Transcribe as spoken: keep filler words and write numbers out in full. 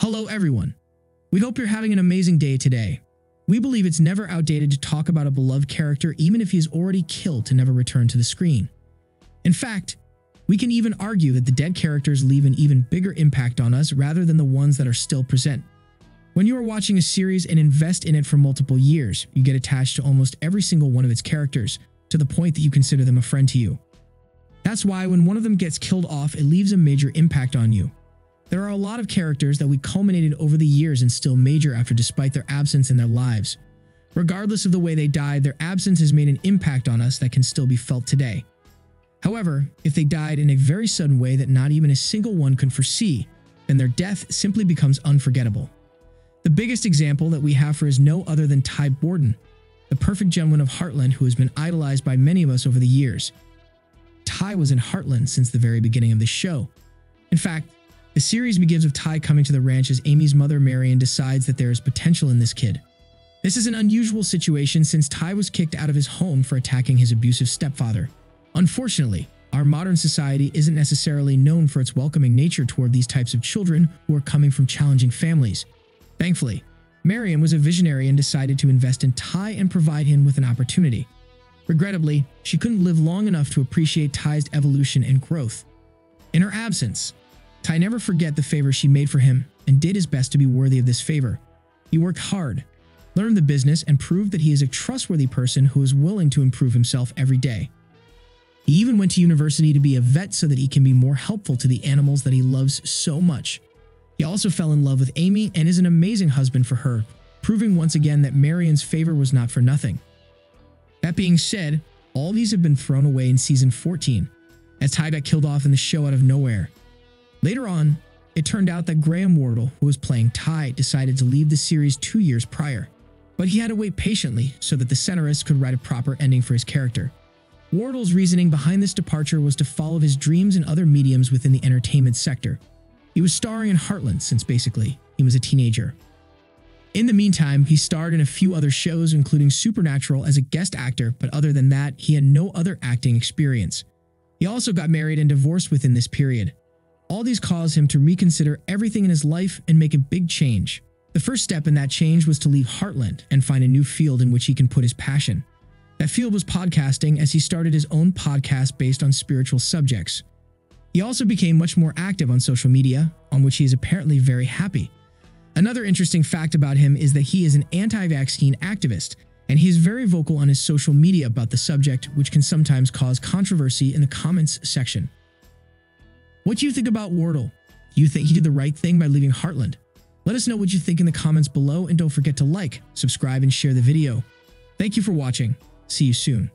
Hello everyone. We hope you're having an amazing day today. We believe it's never outdated to talk about a beloved character even if he is already killed to never return to the screen. In fact, we can even argue that the dead characters leave an even bigger impact on us rather than the ones that are still present. When you are watching a series and invest in it for multiple years, you get attached to almost every single one of its characters, to the point that you consider them a friend to you. That's why when one of them gets killed off, it leaves a major impact on you. There are a lot of characters that we culminated over the years and still major after despite their absence in their lives. Regardless of the way they died, their absence has made an impact on us that can still be felt today. However, if they died in a very sudden way that not even a single one could foresee, then their death simply becomes unforgettable. The biggest example that we have for is no other than Ty Borden, the perfect gentleman of Heartland who has been idolized by many of us over the years. Ty was in Heartland since the very beginning of the show. In fact, the series begins with Ty coming to the ranch as Amy's mother Marion decides that there is potential in this kid. This is an unusual situation since Ty was kicked out of his home for attacking his abusive stepfather. Unfortunately, our modern society isn't necessarily known for its welcoming nature toward these types of children who are coming from challenging families. Thankfully, Marion was a visionary and decided to invest in Ty and provide him with an opportunity. Regrettably, she couldn't live long enough to appreciate Ty's evolution and growth. In her absence, Ty never forgot the favor she made for him and did his best to be worthy of this favor. He worked hard, learned the business, and proved that he is a trustworthy person who is willing to improve himself every day. He even went to university to be a vet so that he can be more helpful to the animals that he loves so much. He also fell in love with Amy and is an amazing husband for her, proving once again that Marion's favor was not for nothing. That being said, all these have been thrown away in Season fourteen, as Ty got killed off in the show out of nowhere. Later on, it turned out that Graham Wardle, who was playing Ty, decided to leave the series two years prior, but he had to wait patiently so that the scenarist could write a proper ending for his character. Wardle's reasoning behind this departure was to follow his dreams and other mediums within the entertainment sector. He was starring in Heartland since, basically, he was a teenager. In the meantime, he starred in a few other shows, including Supernatural as a guest actor, but other than that, he had no other acting experience. He also got married and divorced within this period. All these caused him to reconsider everything in his life and make a big change. The first step in that change was to leave Heartland and find a new field in which he can put his passion. That field was podcasting, as he started his own podcast based on spiritual subjects. He also became much more active on social media, on which he is apparently very happy. Another interesting fact about him is that he is an anti-vaccine activist, and he is very vocal on his social media about the subject, which can sometimes cause controversy in the comments section. What do you think about Wardle? Do you think he did the right thing by leaving Heartland? Let us know what you think in the comments below, and don't forget to like, subscribe, and share the video. Thank you for watching. See you soon.